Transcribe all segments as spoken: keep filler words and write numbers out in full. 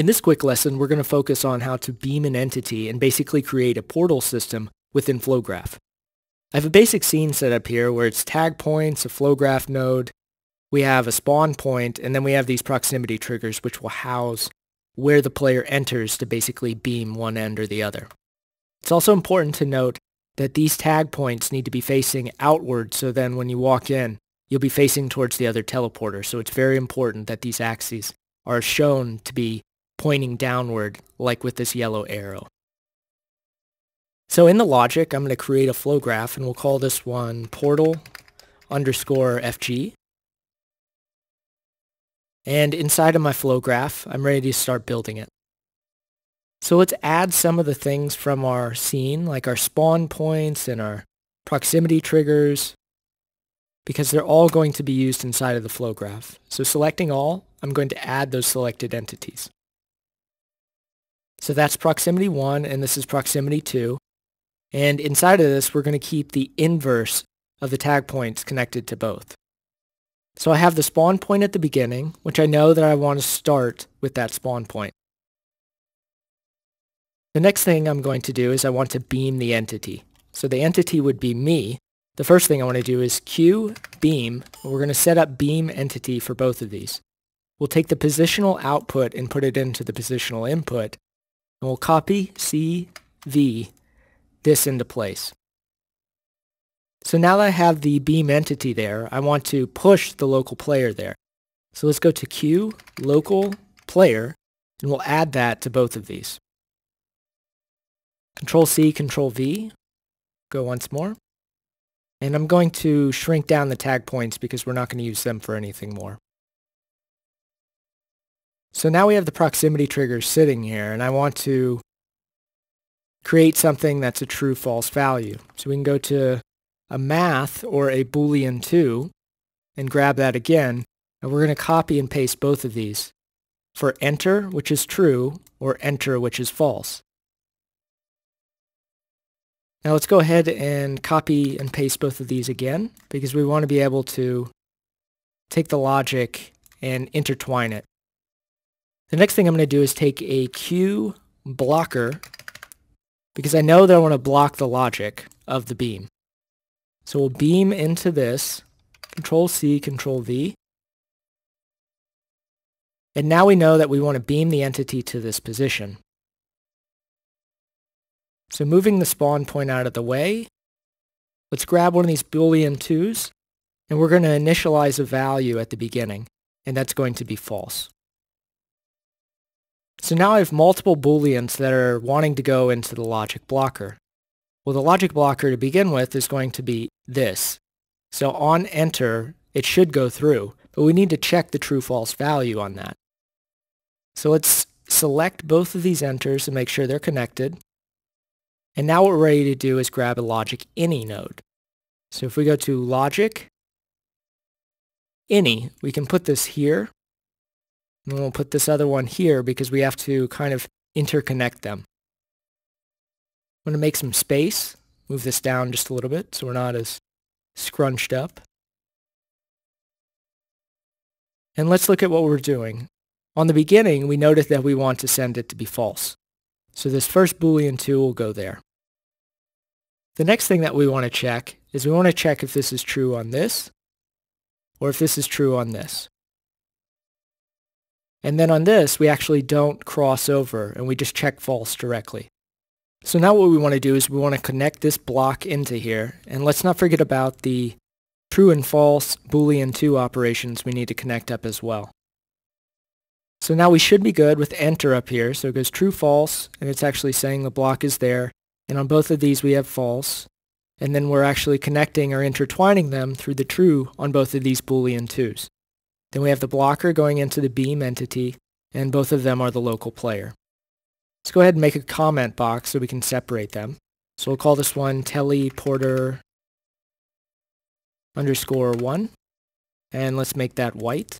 In this quick lesson, we're going to focus on how to beam an entity and basically create a portal system within Flowgraph. I have a basic scene set up here where it's tag points, a Flowgraph node, we have a spawn point, and then we have these proximity triggers which will house where the player enters to basically beam one end or the other. It's also important to note that these tag points need to be facing outward, so then when you walk in, you'll be facing towards the other teleporter. So it's very important that these axes are shown to be pointing downward, like with this yellow arrow. So in the logic, I'm going to create a flow graph, and we'll call this one portal underscore F G. And inside of my flow graph, I'm ready to start building it. So let's add some of the things from our scene, like our spawn points and our proximity triggers, because they're all going to be used inside of the flow graph. So selecting all, I'm going to add those selected entities. So that's proximity one, and this is proximity two. And inside of this, we're going to keep the inverse of the tag points connected to both. So I have the spawn point at the beginning, which I know that I want to start with that spawn point. The next thing I'm going to do is I want to beam the entity. So the entity would be me. The first thing I want to do is Q beam. We're going to set up beam entity for both of these. We'll take the positional output and put it into the positional input, and we'll copy C V this into place. So now that I have the beam entity there, I want to push the local player there. So let's go to Q local player, and we'll add that to both of these. Control C, Control V, go once more. And I'm going to shrink down the tag points because we're not going to use them for anything more. So now we have the proximity trigger sitting here, and I want to create something that's a true false value. So we can go to a math or a boolean two and grab that again, and we're going to copy and paste both of these for enter, which is true, or enter, which is false. Now let's go ahead and copy and paste both of these again, because we want to be able to take the logic and intertwine it. The next thing I'm going to do is take a Q blocker, because I know that I want to block the logic of the beam. So we'll beam into this, Control C, Control V. And now we know that we want to beam the entity to this position. So moving the spawn point out of the way, let's grab one of these Boolean twos, and we're going to initialize a value at the beginning, and that's going to be false. So now I have multiple Booleans that are wanting to go into the logic blocker. Well, the logic blocker to begin with is going to be this. So on enter, it should go through, but we need to check the true-false value on that. So let's select both of these enters and make sure they're connected. And now what we're ready to do is grab a logic any node. So if we go to logic any, we can put this here, and we'll put this other one here because we have to kind of interconnect them. I'm going to make some space, move this down just a little bit so we're not as scrunched up. And let's look at what we're doing. On the beginning, we noticed that we want to send it to be false. So this first Boolean two will go there. The next thing that we want to check is we want to check if this is true on this, or if this is true on this. And then on this, we actually don't cross over, and we just check false directly. So now what we want to do is we want to connect this block into here, and let's not forget about the true and false Boolean two operations we need to connect up as well. So now we should be good with enter up here. So it goes true, false, and it's actually saying the block is there. And on both of these, we have false. And then we're actually connecting or intertwining them through the true on both of these Boolean twos. Then we have the blocker going into the beam entity, and both of them are the local player. Let's go ahead and make a comment box so we can separate them. So we'll call this one teleporter underscore one, and let's make that white.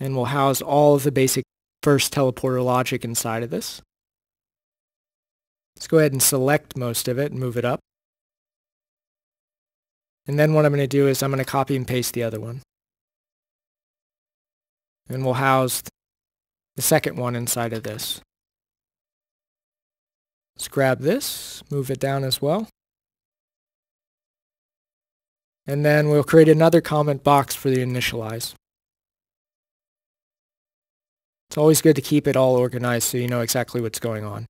And we'll house all of the basic first teleporter logic inside of this. Let's go ahead and select most of it and move it up. And then what I'm going to do is I'm going to copy and paste the other one. And we'll house the second one inside of this. Let's grab this, move it down as well. And then we'll create another comment box for the initialize. It's always good to keep it all organized so you know exactly what's going on.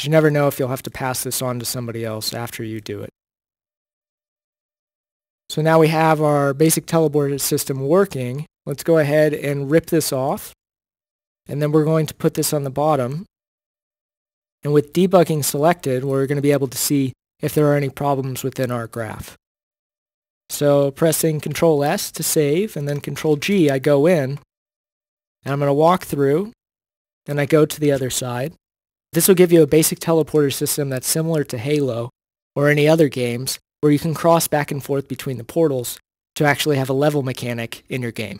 You never know if you'll have to pass this on to somebody else after you do it. So now we have our basic teleporter system working. Let's go ahead and rip this off. And then we're going to put this on the bottom. And with debugging selected, we're going to be able to see if there are any problems within our graph. So pressing Control S to save, and then Control G, I go in, and I'm going to walk through, and I go to the other side. This will give you a basic teleporter system that's similar to Halo or any other games where you can cross back and forth between the portals to actually have a level mechanic in your game.